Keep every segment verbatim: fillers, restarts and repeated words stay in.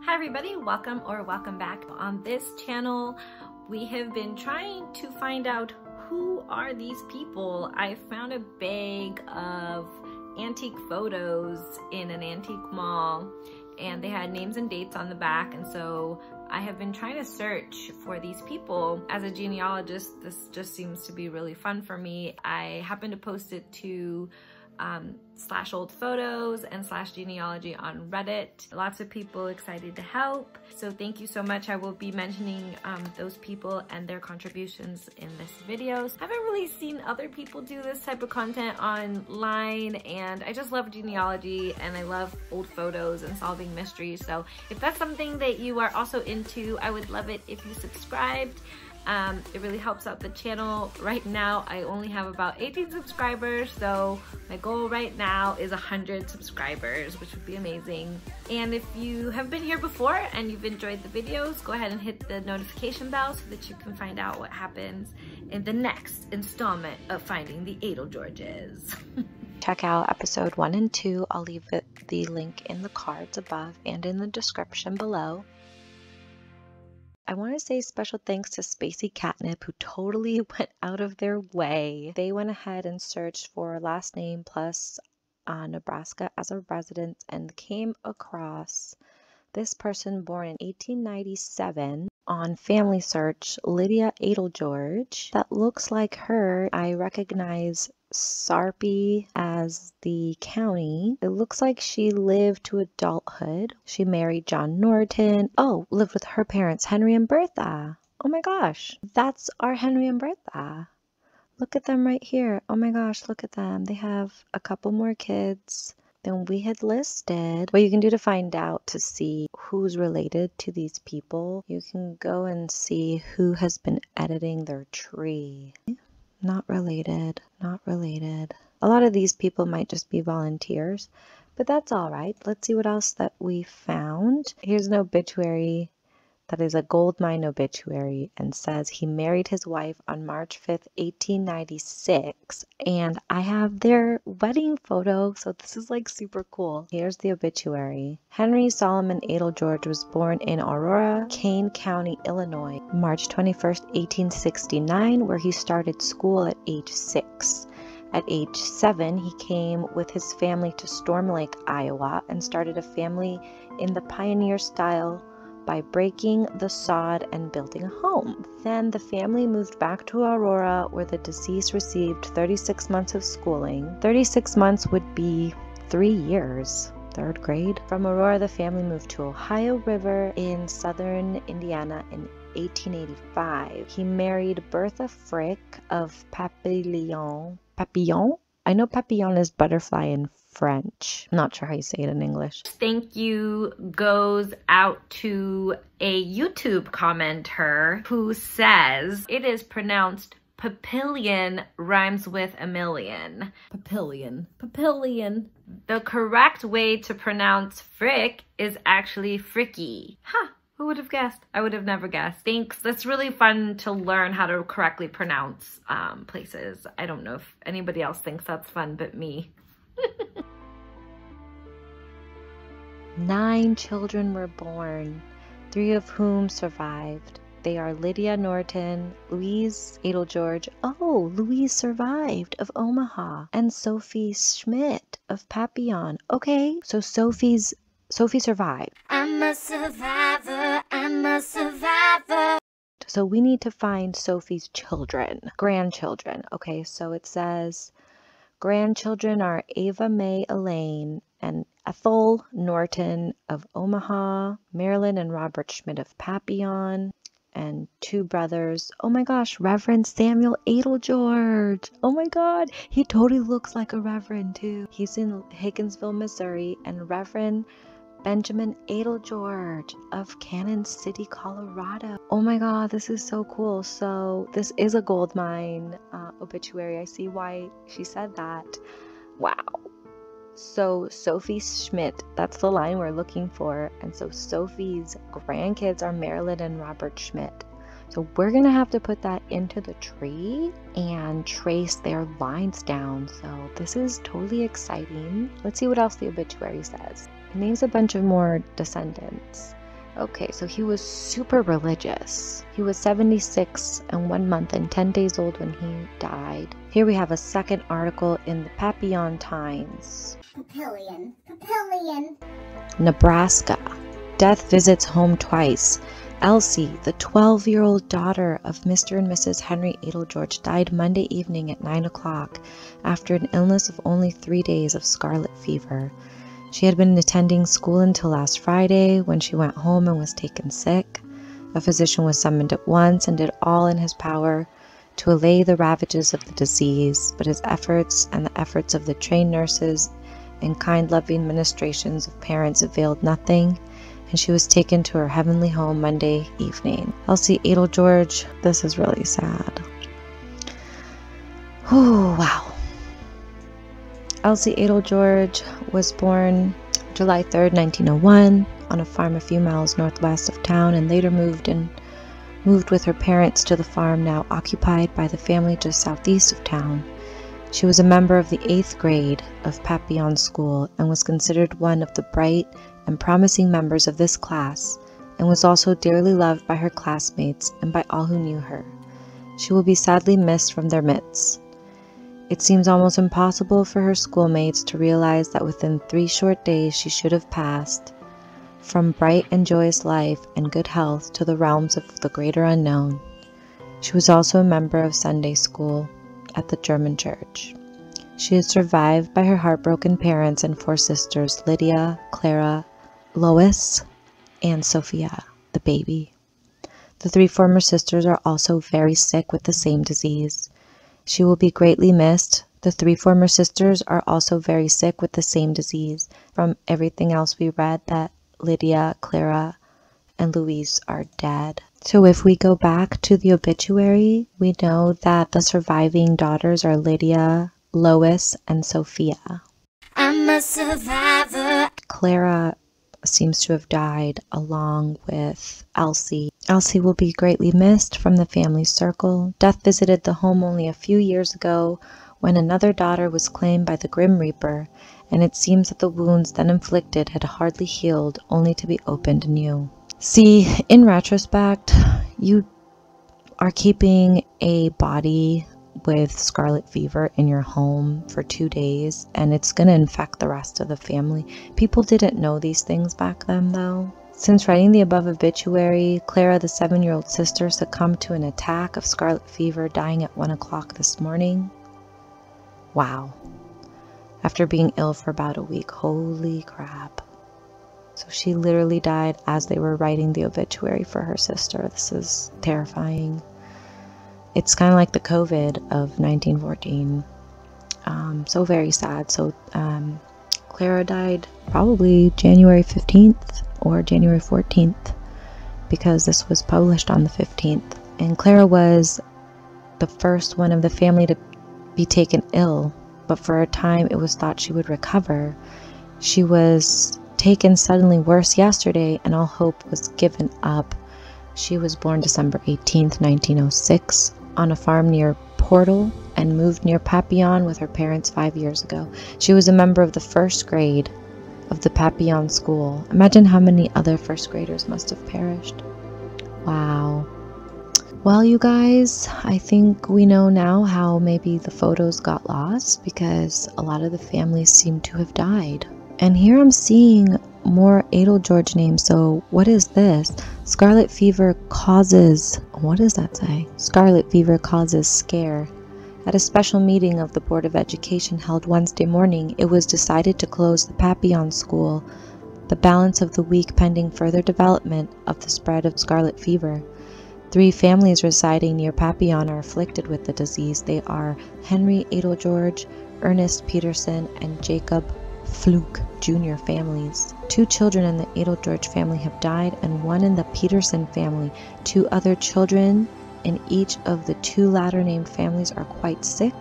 Hi everybody, welcome or welcome back. On this channel, we have been trying to find out who are these people. I found a bag of antique photos in an antique mall and they had names and dates on the back, and so I have been trying to search for these people. As a genealogist, this just seems to be really fun for me. I happened to post it to Um, slash old photos and slash genealogy on Reddit. Lots of people excited to help. So thank you so much. I will be mentioning um, those people and their contributions in this video. I haven't really seen other people do this type of content online, and I just love genealogy and I love old photos and solving mysteries. So if that's something that you are also into, I would love it if you subscribed. Um, it really helps out the channel. Right now, I only have about eighteen subscribers, so my goal right now is one hundred subscribers, which would be amazing. And if you have been here before and you've enjoyed the videos, go ahead and hit the notification bell so that you can find out what happens in the next installment of Finding the Eitelgeorges. Check out episode one and two. I'll leave it, the link in the cards above and in the description below. I want to say special thanks to Spacey Catnip, who totally went out of their way. They went ahead and searched for last name plus uh, Nebraska as a residence and came across this person born in eighteen ninety-seven on FamilySearch, Lydia Adelgeorge. That looks like her. I recognize Sarpy as the county. It looks like she lived to adulthood. She married John Norton. Oh, lived with her parents, Henry and Bertha. Oh my gosh, that's our Henry and Bertha. Look at them right here. Oh my gosh, look at them. They have a couple more kids than we had listed. What you can do to find out to see who's related to these people, you can go and see who has been editing their tree. Not related, not related. A lot of these people might just be volunteers, but that's all right. Let's see what else that we found. Here's an obituary that is a goldmine obituary and says he married his wife on March fifth, eighteen ninety-six. And I have their wedding photo, so this is like super cool. Here's the obituary. Henry Solomon Eitelgeorge was born in Aurora, Kane County, Illinois, March twenty-first, eighteen sixty-nine, where he started school at age six. At age seven, he came with his family to Storm Lake, Iowa, and started a family in the pioneer style by breaking the sod and building a home. Then the family moved back to Aurora, where the deceased received thirty-six months of schooling. thirty-six months would be three years. Third grade. From Aurora, the family moved to Ohio River in southern Indiana in eighteen eighty-five. He married Bertha Frick of Papillion. Papillion? I know Papillon is butterfly in French. I'm not sure how you say it in English. Thank you goes out to a YouTube commenter who says it is pronounced Papillion rhymes with a million. Papillion. Papillion. The correct way to pronounce Frick is actually Fricky. Huh. Who would have guessed? I would have never guessed. Thanks. That's really fun to learn how to correctly pronounce um, places. I don't know if anybody else thinks that's fun but me. Nine children were born, three of whom survived. They are Lydia Norton, Louise Eitelgeorge, oh, Louise survived, of Omaha, and Sophie Schmidt of Papillion. Okay, so Sophie's Sophie survived. I'm a survivor, I'm a survivor. So we need to find Sophie's children, grandchildren. Okay, so it says grandchildren are Ava May Elaine and Ethel Norton of Omaha, Maryland, and Robert Schmidt of Papillion, and two brothers. Oh my gosh, Reverend Samuel Eitelgeorge. Oh my god, he totally looks like a reverend too. He's in Higginsville, Missouri, and Reverend Benjamin Eitelgeorge of Cannon City, Colorado. Oh my god, this is so cool. So this is a gold mine uh, obituary. I see why she said that. Wow. So Sophie Schmidt, that's the line we're looking for. And so Sophie's grandkids are Marilyn and Robert Schmidt. So we're going to have to put that into the tree and trace their lines down. So this is totally exciting. Let's see what else the obituary says. It names a bunch of more descendants. Okay, so he was super religious. He was seventy-six and one month and ten days old when he died. Here we have a second article in the Papillion Times. Papillion, Papillion. Nebraska. Death visits home twice. Elsie, the twelve-year-old daughter of Mister and Missus Henry Eitelgeorge, died Monday evening at nine o'clock after an illness of only three days of scarlet fever. She had been attending school until last Friday when she went home and was taken sick. A physician was summoned at once and did all in his power to allay the ravages of the disease, but his efforts and the efforts of the trained nurses and kind-loving ministrations of parents availed nothing, and she was taken to her heavenly home Monday evening. Elsie Eitelgeorge, this is really sad. Oh, wow. Elsie Eitelgeorge was born July third, nineteen oh one, on a farm a few miles northwest of town, and later moved and moved with her parents to the farm now occupied by the family just southeast of town. She was a member of the eighth grade of Papillion School and was considered one of the bright and promising members of this class, and was also dearly loved by her classmates and by all who knew her. She will be sadly missed from their midst. It seems almost impossible for her schoolmates to realize that within three short days she should have passed from bright and joyous life and good health to the realms of the greater unknown. She was also a member of Sunday school at the German church. She is survived by her heartbroken parents and four sisters, Lydia, Clara, Lois, and Sophia, the baby. The three former sisters are also very sick with the same disease. She will be greatly missed. The three former sisters are also very sick with the same disease. From everything else we read, that Lydia, Clara, and Louise are dead. So if we go back to the obituary, we know that the surviving daughters are Lydia, Lois, and Sophia. I'm a survivor. Clara seems to have died along with Elsie. Elsie will be greatly missed from the family circle. Death visited the home only a few years ago when another daughter was claimed by the Grim Reaper, and it seems that the wounds then inflicted had hardly healed, only to be opened anew. See, in retrospect, you are keeping a body with scarlet fever in your home for two days, and it's going to infect the rest of the family. People didn't know these things back then, though. Since writing the above obituary, Clara, the seven-year-old sister, succumbed to an attack of scarlet fever, dying at one o'clock this morning. Wow. After being ill for about a week. Holy crap. So she literally died as they were writing the obituary for her sister. This is terrifying. It's kind of like the COVID of nineteen fourteen. Um, so very sad. So um, Clara died probably January fifteenth or January fourteenth, because this was published on the fifteenth. And Clara was the first one of the family to be taken ill, but for a time it was thought she would recover. She was taken suddenly worse yesterday, and all hope was given up. She was born December eighteenth, nineteen oh six. On a farm near Portal, and moved near Papillion with her parents five years ago. She was a member of the first grade of the Papillion school. Imagine how many other first graders must have perished. Wow. Well, you guys, I think we know now how maybe the photos got lost, because a lot of the families seem to have died. And here I'm seeing more Eitelgeorge names. So what is this? Scarlet fever causes, what does that say? Scarlet fever causes scare. At a special meeting of the Board of Education held Wednesday morning, it was decided to close the Papillion School the balance of the week pending further development of the spread of scarlet fever. Three families residing near Papillion are afflicted with the disease. They are Henry Eitelgeorge, Ernest Peterson, and Jacob Fluke Junior families. Two children in the Eitelgeorge family have died, and one in the Peterson family. Two other children in each of the two latter named families are quite sick,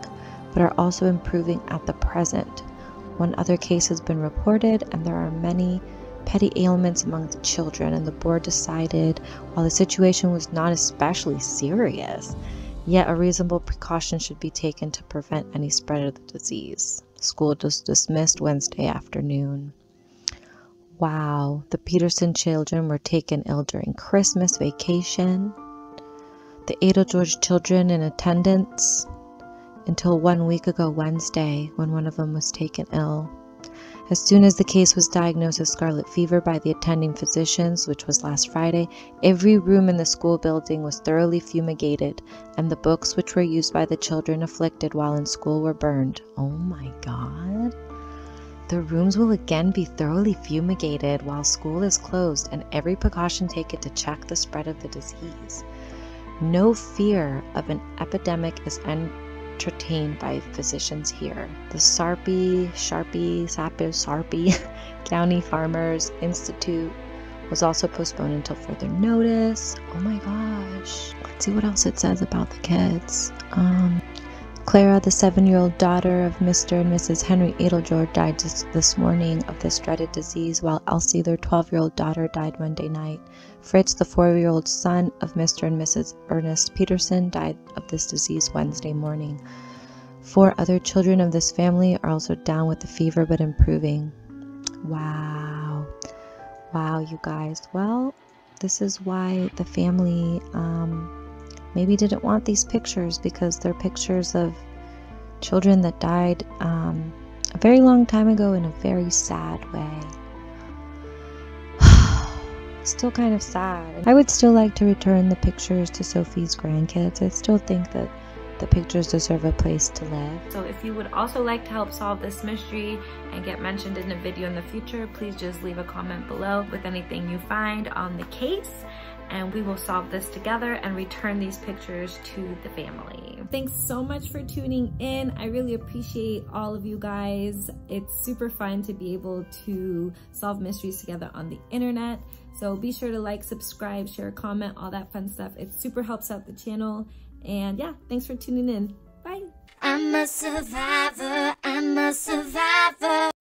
but are also improving at the present. One other case has been reported, and there are many petty ailments among the children, and the board decided, while the situation was not especially serious, yet a reasonable precaution should be taken to prevent any spread of the disease. School was dismissed Wednesday afternoon. Wow, the Peterson children were taken ill during Christmas vacation. The Eitelgeorge children in attendance until one week ago Wednesday, when one of them was taken ill. As soon as the case was diagnosed with scarlet fever by the attending physicians, which was last Friday, every room in the school building was thoroughly fumigated, and the books which were used by the children afflicted while in school were burned. Oh my God. The rooms will again be thoroughly fumigated while school is closed, and every precaution taken to check the spread of the disease. No fear of an epidemic is entertained by physicians here. The Sarpy, Sharpy, Sapo, Sarpy County Farmers Institute was also postponed until further notice. Oh my gosh. Let's see what else it says about the kids. Um, Clara, the seven-year-old daughter of Mister and Missus Henry Eitelgeorge, died this, this morning of this dreaded disease, while Elsie, their twelve-year-old daughter, died Monday night. Fritz, the four-year-old son of Mister and Missus Ernest Peterson, died of this disease Wednesday morning. Four other children of this family are also down with the fever but improving. Wow. Wow, you guys. Well, this is why the family um, maybe didn't want these pictures, because they're pictures of children that died um, a very long time ago in a very sad way. Still kind of sad. I would still like to return the pictures to Sophie's grandkids. I still think that the pictures deserve a place to live. So if you would also like to help solve this mystery and get mentioned in a video in the future, please just leave a comment below with anything you find on the case, and we will solve this together and return these pictures to the family. Thanks so much for tuning in. I really appreciate all of you guys. It's super fun to be able to solve mysteries together on the internet. So be sure to like, subscribe, share, comment, all that fun stuff. It super helps out the channel. And yeah, thanks for tuning in. Bye. I'm a survivor, I'm a survivor.